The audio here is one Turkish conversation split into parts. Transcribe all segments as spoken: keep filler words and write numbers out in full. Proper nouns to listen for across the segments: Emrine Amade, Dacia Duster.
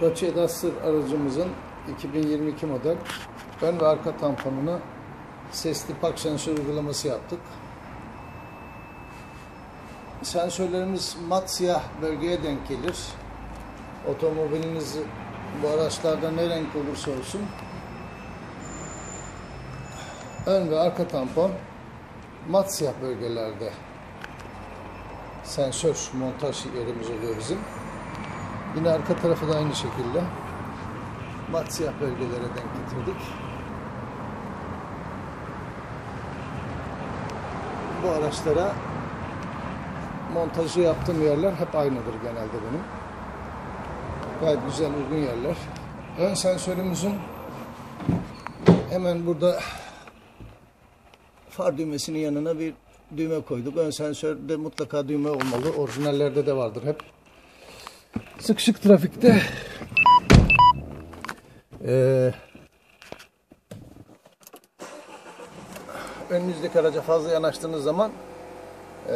Dacia Duster aracımızın iki bin yirmi iki model ön ve arka tamponuna sesli park sensör uygulaması yaptık. Sensörlerimiz mat siyah bölgeye denk gelir. Otomobiliniz bu araçlarda ne renk olursa olsun ön ve arka tampon mat siyah bölgelerde sensör montaj yerimiz oluyor bizim. Yine arka tarafı da aynı şekilde mat siyah bölgelere denk getirdik. Bu araçlara montajı yaptığım yerler hep aynıdır genelde benim. Gayet güzel, uygun yerler. Ön sensörümüzün hemen burada far düğmesinin yanına bir düğme koyduk. Ön sensörde mutlaka düğme olmalı. Orijinallerde de vardır hep. Sıkışık trafikte ee, önünüzdeki araca fazla yanaştığınız zaman e,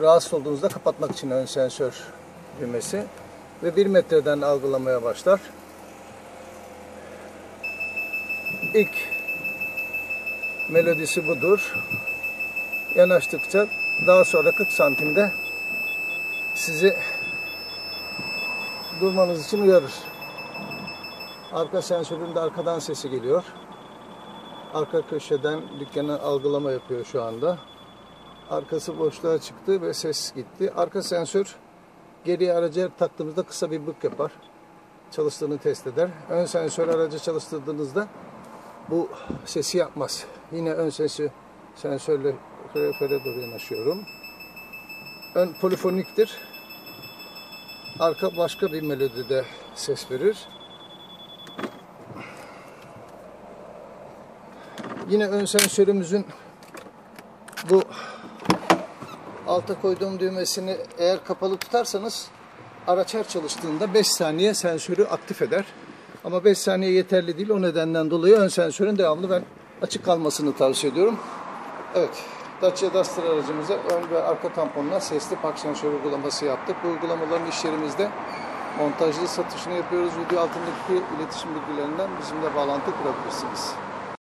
rahatsız olduğunuzda kapatmak için ön sensör düğmesi ve bir metreden algılamaya başlar. İlk melodisi budur. Yanaştıkça daha sonra kırk santimde sizi durmanız için uyarır. Arka sensörün de arkadan sesi geliyor. Arka köşeden dükkanı algılama yapıyor şu anda. Arkası boşluğa çıktı ve ses gitti. Arka sensör geriye araca taktığımızda kısa bir bık yapar. Çalıştığını test eder. Ön sensör aracı çalıştırdığınızda bu sesi yapmaz. Yine ön sesi sensörle fere fere doğru yanaşıyorum. Ön polifoniktir. Arka başka bir melodide ses verir. Yine ön sensörümüzün bu alta koyduğum düğmesini eğer kapalı tutarsanız araç her çalıştığında beş saniye sensörü aktif eder. Ama beş saniye yeterli değil. O nedenden dolayı ön sensörün devamlı ben açık kalmasını tavsiye ediyorum. Evet, Dacia Duster aracımıza ön ve arka tamponuna sesli park sensörü uygulaması yaptık. Bu uygulamaların iş yerimizde montajlı satışını yapıyoruz. Video altındaki iletişim bilgilerinden bizimle bağlantı kurabilirsiniz.